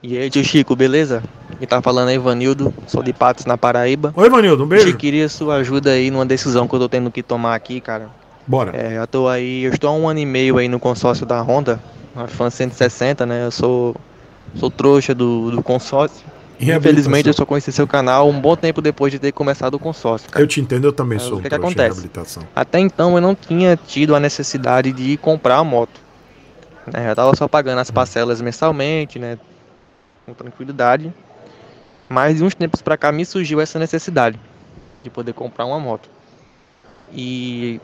E aí, tio Chico, beleza? Quem tá falando é Ivanildo, sou de Patos, na Paraíba. Oi, Ivanildo, um beijo. Eu queria sua ajuda aí numa decisão que eu tô tendo que tomar aqui, cara. Bora. Eu estou há 1 ano e meio aí no consórcio da Honda, na Fan 160, né? Eu sou trouxa do consórcio. Infelizmente, eu só conheci seu canal um bom tempo depois de ter começado o consórcio, cara. Eu te entendo, eu também sou. O que acontece? Até então, eu não tinha tido a necessidade de comprar a moto. Eu tava só pagando as parcelas mensalmente, né? Com tranquilidade. Mas de uns tempos pra cá me surgiu essa necessidade de poder comprar uma moto. E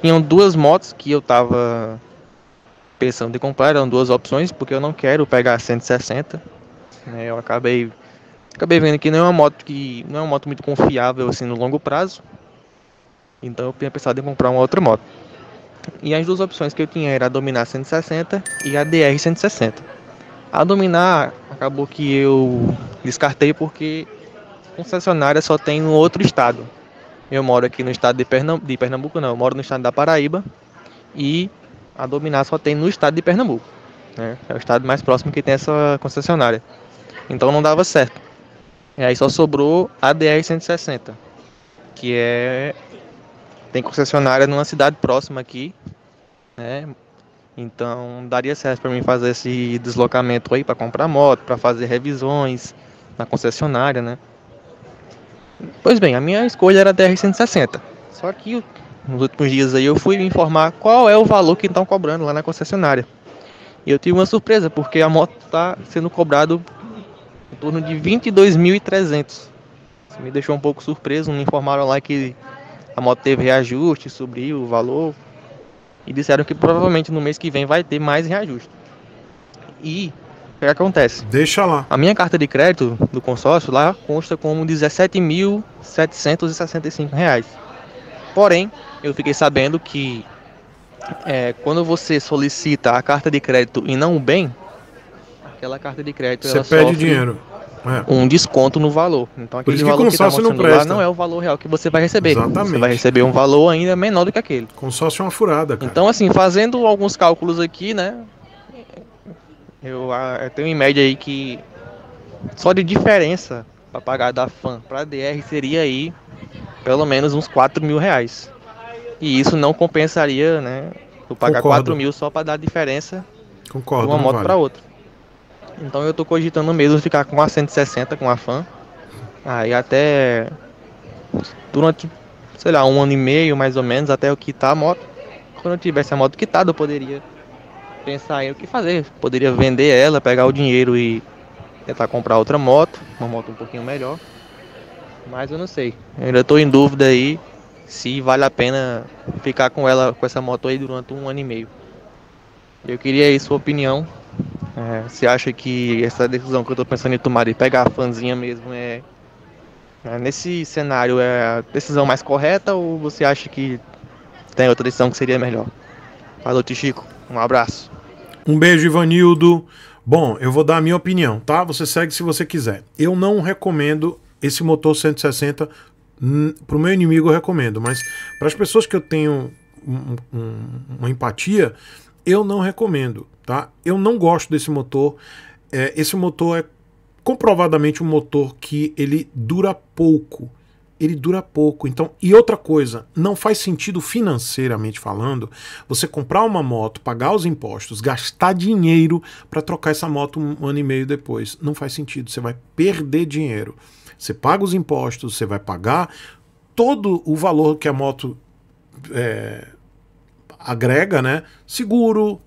tinham 2 motos que eu tava pensando em comprar, eram 2 opções, porque eu não quero pegar a 160. Eu acabei vendo que não é uma moto muito confiável assim no longo prazo. Então eu tinha pensado em comprar uma outra moto. E as 2 opções que eu tinha era a Dominar 160 e a DR-160. A Dominar acabou que eu descartei porque concessionária só tem no outro estado. Eu moro aqui no estado de Pernambuco, não, eu moro no estado da Paraíba, e a Dominar só tem no estado de Pernambuco, né? É o estado mais próximo que tem essa concessionária. Então não dava certo. E aí só sobrou a DR-160, que tem concessionária numa cidade próxima aqui, né? Então daria certo para mim fazer esse deslocamento aí para comprar moto, para fazer revisões na concessionária, né? Pois bem, a minha escolha era a DR-160. Só que nos últimos dias aí eu fui me informar qual é o valor que estão cobrando lá na concessionária. E eu tive uma surpresa, porque a moto está sendo cobrado em torno de 22.300. Isso me deixou um pouco surpreso. Me informaram lá que a moto teve reajuste, subiu o valor, e disseram que provavelmente no mês que vem vai ter mais reajuste. E o que acontece? Deixa lá. A minha carta de crédito do consórcio lá consta como R$17.765. Porém, eu fiquei sabendo que quando você solicita a carta de crédito e não o bem, aquela carta de crédito você ela pede dinheiro. Um desconto no valor. Então aquele valor que está mostrando lá não é o valor real que você vai receber. Exatamente. Você vai receber um valor ainda menor do que aquele. Consórcio é uma furada, cara. Então assim, fazendo alguns cálculos aqui, né, eu tenho em média aí que só de diferença para pagar da FAN para DR seria aí pelo menos uns R$4.000. E isso não compensaria, né, eu pagar R$4.000 só para dar diferença de uma moto para outra. Então eu tô cogitando mesmo ficar com a 160, com a Fan. Aí até durante, sei lá, 1 ano e meio mais ou menos, até eu quitar a moto. Quando eu tivesse a moto quitada, eu poderia pensar em o que fazer. Poderia vender ela, pegar o dinheiro e tentar comprar outra moto, uma moto um pouquinho melhor. Mas eu não sei, eu ainda tô em dúvida aí se vale a pena ficar com ela, com essa moto aí durante 1 ano e meio. Eu queria aí sua opinião. Você acha que essa decisão que eu estou pensando em tomar de pegar a fanzinha mesmo nesse cenário é a decisão mais correta, ou você acha que tem outra decisão que seria melhor? Falou, tio Chico, um abraço. Um beijo, Ivanildo. Bom, eu vou dar a minha opinião, tá? Você segue se você quiser. Eu não recomendo esse motor 160, pro meu inimigo eu recomendo, mas para as pessoas que eu tenho uma empatia, eu não recomendo, tá? Eu não gosto desse motor. Esse motor é comprovadamente um motor que ele dura pouco. Ele dura pouco. Então, e outra coisa, não faz sentido financeiramente falando você comprar uma moto, pagar os impostos, gastar dinheiro para trocar essa moto 1 ano e meio depois. Não faz sentido, você vai perder dinheiro. Você paga os impostos, você vai pagar todo o valor que a moto agrega, né? Seguro,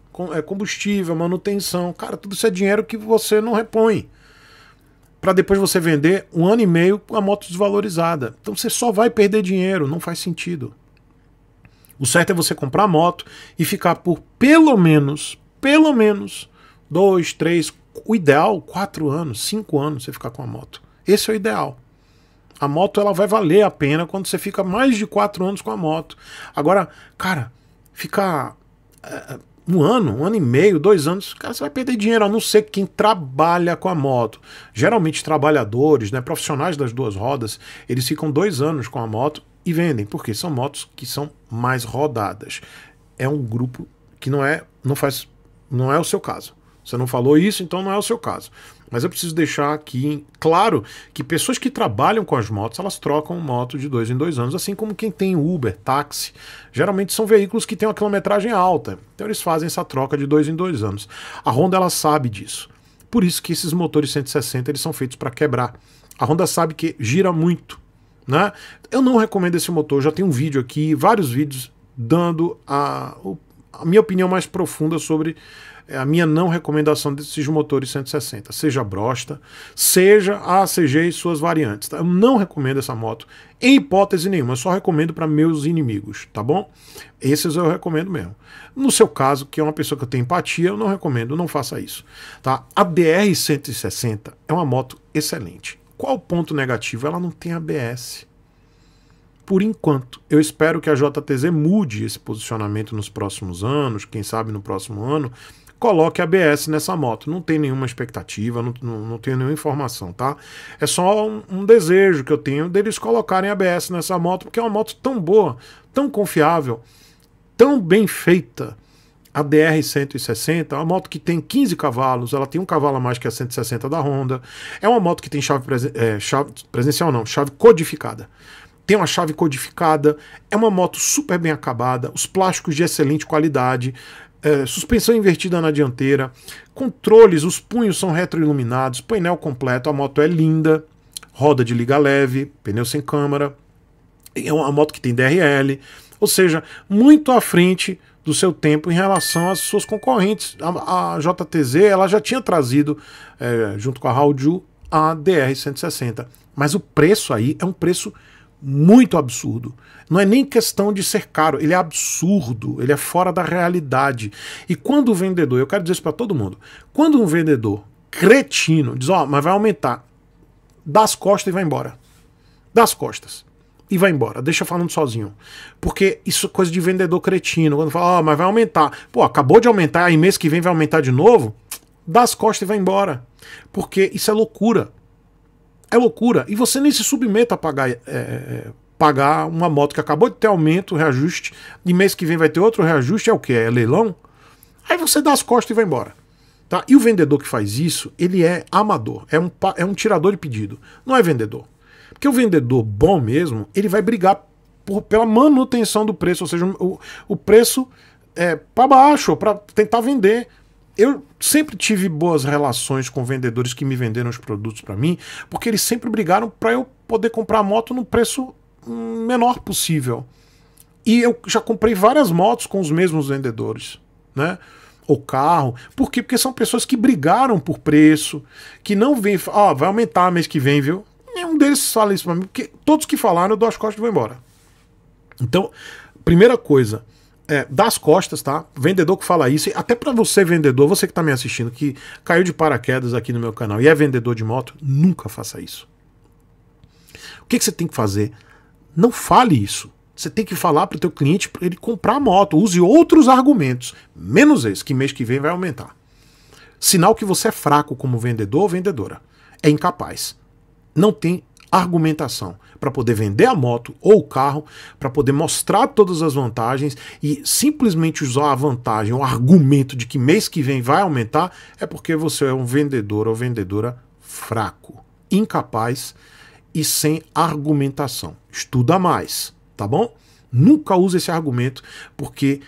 combustível, manutenção, cara, tudo isso é dinheiro que você não repõe, para depois você vender 1 ano e meio com a moto desvalorizada. Então você só vai perder dinheiro, não faz sentido. O certo é você comprar a moto e ficar por pelo menos 2, 3, o ideal 4 anos, 5 anos você ficar com a moto. Esse é o ideal. A moto ela vai valer a pena quando você fica mais de 4 anos com a moto. Agora, cara, ficar 1 ano, 1 ano e meio, 2 anos, cara, você vai perder dinheiro, a não ser quem trabalha com a moto. Geralmente trabalhadores, né, profissionais das 2 rodas, eles ficam 2 anos com a moto e vendem, porque são motos que são mais rodadas. É um grupo que não é o seu caso, Você não falou isso, então não é o seu caso. Mas eu preciso deixar aqui claro que pessoas que trabalham com as motos, elas trocam moto de 2 em 2 anos, assim como quem tem Uber, táxi. Geralmente são veículos que têm uma quilometragem alta, então eles fazem essa troca de 2 em 2 anos. A Honda, ela sabe disso. Por isso que esses motores 160, eles são feitos para quebrar. A Honda sabe que gira muito, né? Eu não recomendo esse motor, já tem um vídeo aqui, vários vídeos, dando a minha opinião mais profunda sobre... é a minha não recomendação desses motores 160, seja a Brosta, seja a ACG e suas variantes, tá? Eu não recomendo essa moto em hipótese nenhuma, eu só recomendo para meus inimigos, tá bom? Esses eu recomendo mesmo. No seu caso, que é uma pessoa que eu tenho empatia, eu não recomendo, não faça isso, tá? A DR-160 é uma moto excelente. Qual o ponto negativo? Ela não tem ABS. Por enquanto, eu espero que a JTZ mude esse posicionamento nos próximos anos, quem sabe no próximo ano... coloque ABS nessa moto, não tem nenhuma expectativa, não tenho nenhuma informação, tá? É só um desejo que eu tenho deles colocarem ABS nessa moto, porque é uma moto tão boa, tão confiável, tão bem feita. A DR-160 é uma moto que tem 15 cavalos, ela tem um cavalo a mais que a 160 da Honda, é uma moto que tem chave codificada. Tem uma chave codificada, é uma moto super bem acabada, os plásticos de excelente qualidade, suspensão invertida na dianteira, controles, os punhos são retroiluminados, painel completo, a moto é linda, roda de liga leve, pneu sem câmara, é uma moto que tem DRL, ou seja, muito à frente do seu tempo em relação às suas concorrentes. A JTZ, ela já tinha trazido, junto com a Haojue, a DR-160, mas o preço aí é um preço muito absurdo. Não é nem questão de ser caro, ele é absurdo, ele é fora da realidade. E quando o vendedor, eu quero dizer isso para todo mundo, quando um vendedor cretino diz, ó, mas vai aumentar, dá as costas e vai embora. Dá as costas e vai embora, deixa falando sozinho. Porque isso é coisa de vendedor cretino, quando fala, ó, mas vai aumentar. Pô, acabou de aumentar, aí mês que vem vai aumentar de novo, dá as costas e vai embora. Porque isso é loucura. É loucura, e você nem se submeta a pagar uma moto que acabou de ter aumento, reajuste, e mês que vem vai ter outro reajuste, é o que? É leilão? Aí você dá as costas e vai embora. Tá? E o vendedor que faz isso, ele é amador, é um tirador de pedido, não é vendedor. Porque o vendedor bom mesmo, ele vai brigar pela manutenção do preço, ou seja, o preço é para baixo, para tentar vender. Eu sempre tive boas relações com vendedores que me venderam os produtos para mim, porque eles sempre brigaram para eu poder comprar a moto no preço menor possível. E eu já comprei várias motos com os mesmos vendedores, né? Ou carro. Por quê? Porque são pessoas que brigaram por preço, que não vêm, ó, vai aumentar mês que vem, viu? Nenhum deles fala isso para mim, porque todos que falaram eu dou as costas e vou embora. Então, primeira coisa... das costas, tá? Vendedor que fala isso, até pra você vendedor, você que tá me assistindo, que caiu de paraquedas aqui no meu canal e é vendedor de moto, nunca faça isso. O que você tem que fazer? Não fale isso. Você tem que falar pro teu cliente pra ele comprar a moto, use outros argumentos, menos esse, que mês que vem vai aumentar. Sinal que você é fraco como vendedor ou vendedora. É incapaz. Não tem argumentação para poder vender a moto ou o carro, para poder mostrar todas as vantagens, e simplesmente usar a vantagem, o argumento de que mês que vem vai aumentar, é porque você é um vendedor ou vendedora fraco, incapaz e sem argumentação. Estuda mais, tá bom? Nunca use esse argumento, porque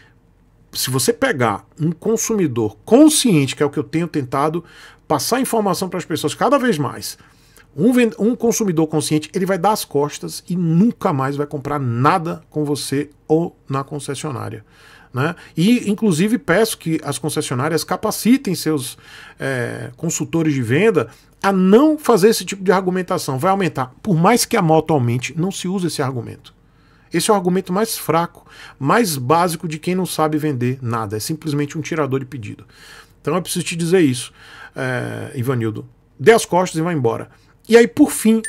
se você pegar um consumidor consciente, que é o que eu tenho tentado passar informação para as pessoas cada vez mais, um consumidor consciente, ele vai dar as costas e nunca mais vai comprar nada com você ou na concessionária, né? E, inclusive, peço que as concessionárias capacitem seus consultores de venda a não fazer esse tipo de argumentação. Vai aumentar. Por mais que a moto aumente, não se usa esse argumento. Esse é o argumento mais fraco, mais básico de quem não sabe vender nada. É simplesmente um tirador de pedido. Então eu preciso te dizer isso, Ivanildo. Dê as costas e vai embora. E aí, por fim,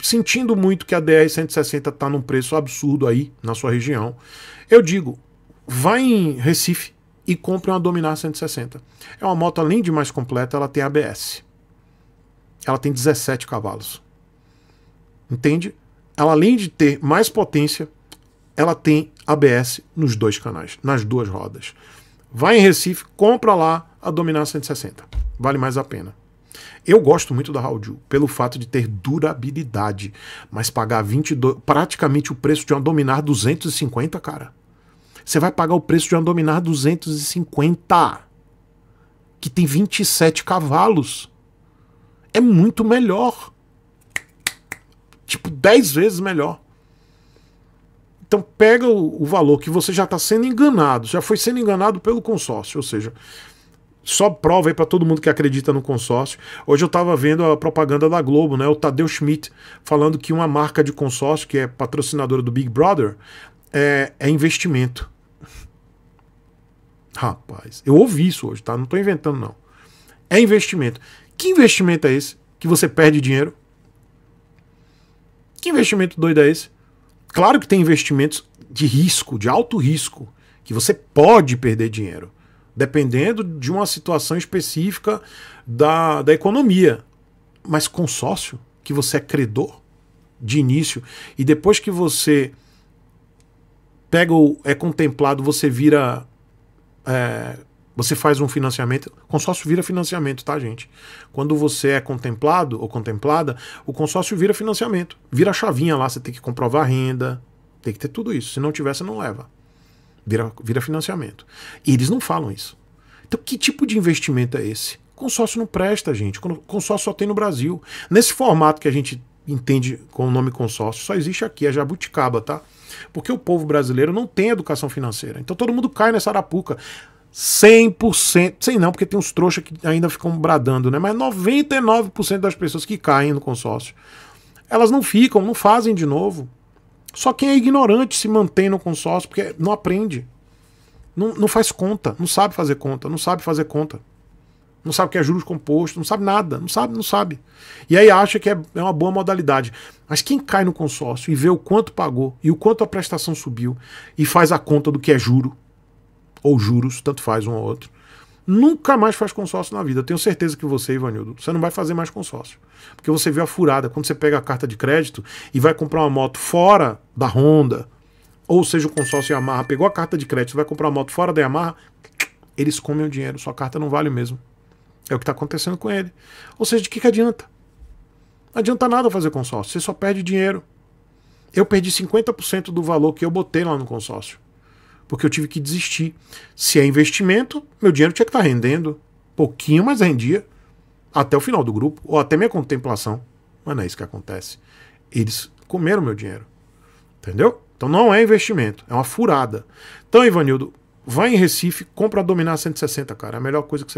sentindo muito que a DR-160 está num preço absurdo aí na sua região, eu digo, vai em Recife e compre uma Dominar 160. É uma moto, além de mais completa, ela tem ABS. Ela tem 17 cavalos. Entende? Ela, além de ter mais potência, ela tem ABS nos dois canais, nas duas rodas. Vai em Recife, compra lá a Dominar 160. Vale mais a pena. Eu gosto muito da Haojue pelo fato de ter durabilidade, mas pagar 22, praticamente o preço de uma Dominar 250, cara. Você vai pagar o preço de uma Dominar 250, que tem 27 cavalos. É muito melhor. Tipo, 10 vezes melhor. Então pega o valor que você já está sendo enganado, já foi sendo enganado pelo consórcio, ou seja, só prova aí para todo mundo que acredita no consórcio. Hoje eu estava vendo a propaganda da Globo, né? O Tadeu Schmidt falando que uma marca de consórcio, que é patrocinadora do Big Brother, é investimento. Rapaz, eu ouvi isso hoje, tá? Não estou inventando, não. É investimento. Que investimento é esse? Que você perde dinheiro? Que investimento doido é esse? Claro que tem investimentos de risco, de alto risco, que você pode perder dinheiro, dependendo de uma situação específica da economia. Mas consórcio, que você é credor de início, e depois que você pega ou é contemplado, você vira... você faz um financiamento, consórcio vira financiamento, tá, gente? Quando você é contemplado ou contemplada, o consórcio vira financiamento. Vira a chavinha lá, você tem que comprovar a renda, tem que ter tudo isso. Se não tiver, você não leva. Vira financiamento. E eles não falam isso. Então, que tipo de investimento é esse? Consórcio não presta, gente. Consórcio só tem no Brasil. Nesse formato que a gente entende com o nome consórcio, só existe aqui, é jabuticaba, tá? Porque o povo brasileiro não tem educação financeira. Então todo mundo cai nessa arapuca. 100%, sei não, porque tem uns trouxas que ainda ficam bradando, né? Mas 99% das pessoas que caem no consórcio, elas não ficam, não fazem de novo. Só quem é ignorante se mantém no consórcio, porque não aprende. Não faz conta, não sabe fazer conta, não sabe fazer conta. Não sabe o que é juros compostos, não sabe nada, não sabe. E aí acha que é uma boa modalidade. Mas quem cai no consórcio e vê o quanto pagou e o quanto a prestação subiu e faz a conta do que é juro, ou juros, tanto faz um ou outro, nunca mais faz consórcio na vida. Eu tenho certeza que você, Ivanildo, você não vai fazer mais consórcio. Porque você vê a furada. Quando você pega a carta de crédito e vai comprar uma moto fora da Honda, ou seja, o consórcio Yamaha pegou a carta de crédito e vai comprar uma moto fora da Yamaha, eles comem o dinheiro. Sua carta não vale mesmo. É o que está acontecendo com ele. Ou seja, de que adianta? Não adianta nada fazer consórcio. Você só perde dinheiro. Eu perdi 50% do valor que eu botei lá no consórcio, porque eu tive que desistir. Se é investimento, meu dinheiro tinha que estar rendendo. Pouquinho, mas rendia. Até o final do grupo, ou até minha contemplação. Mas não é isso que acontece. Eles comeram meu dinheiro. Entendeu? Então não é investimento, é uma furada. Então, Ivanildo, vai em Recife, compra a Dominar 160, cara. É a melhor coisa que você